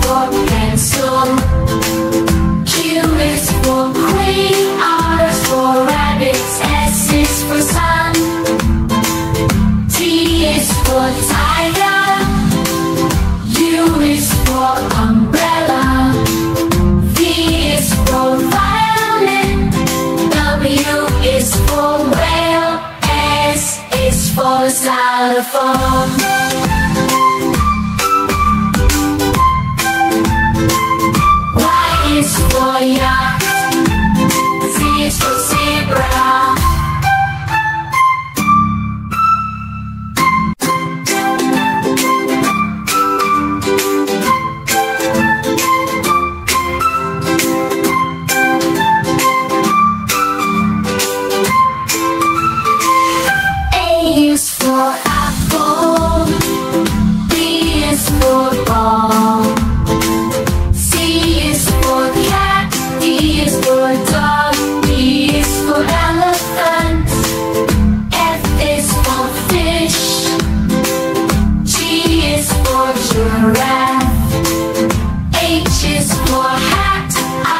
for pencil, Q is for queen, R is for rabbits, S is for sun, T is for tiger, U is for umbrella, V is for violin, W is for whale, S is for xylophone. Yacht. Z is for zebra. A is for apple. B is for ball. C is for cat. D is for dog, E is for elephant, F is for fish, G is for giraffe, H is for hat, I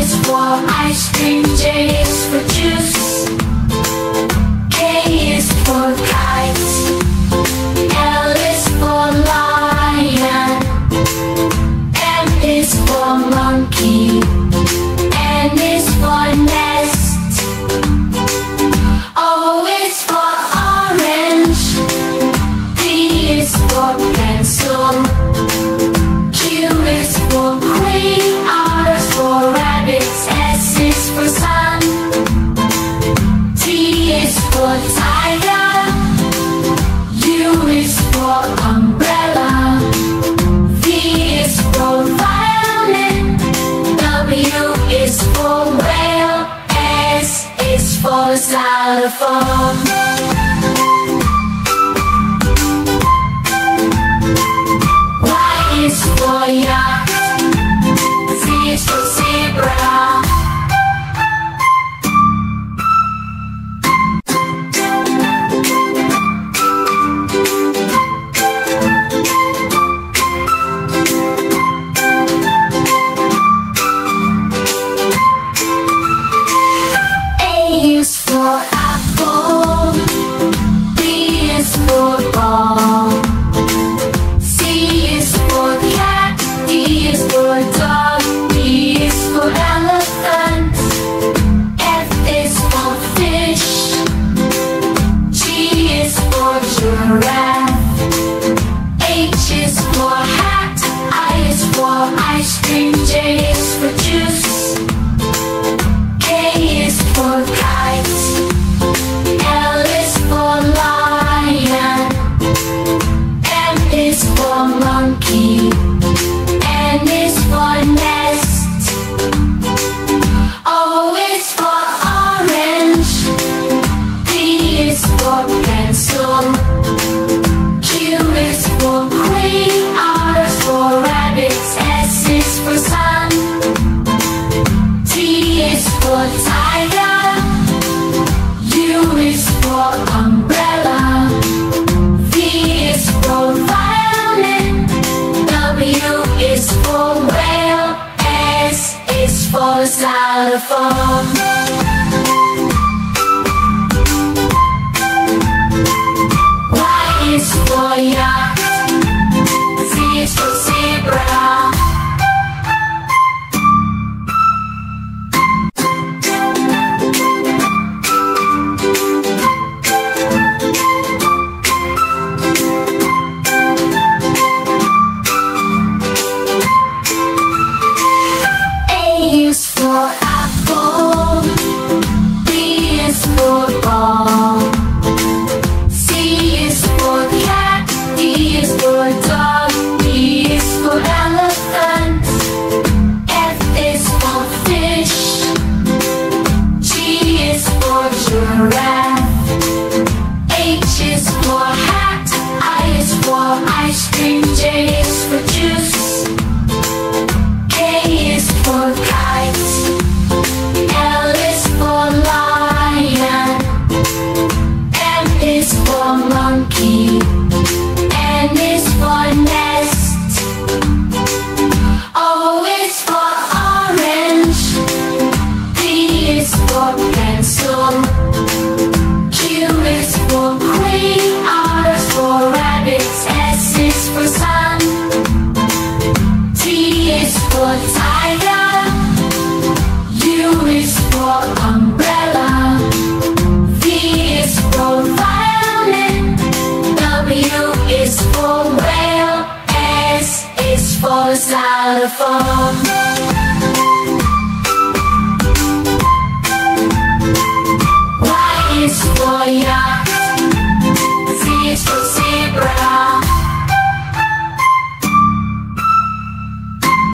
is for ice cream, J is for juice, K is for kite, L is for lion, M is for monkey, N is for nest, O is for orange, P is for pencil, Q is for queen, R is for rabbits, S is for sun, T is for tiger, U is for umbrella, V is for violin, W is for whale, S is for xylophone. Y is for yacht, Z is for zebra. Y is for yacht, Z is for zebra. A is for apple, on styrofoam. For ya, Z is for zebra. A is for apple, B is for ball, C is for cat, D is for dog, E is for elephant, F is for fish, G is for giraffe, H is for hat, I is for ice cream, J is for juice, K is for kite, L is for lion, M is for monkey, N is for nest, O is for orange, P is for pencil, Q is for queen, R is for rabbits, S is for sun, T is for tiger, U is for umbrella, V is for violin, W is for whale, S is for xylophone.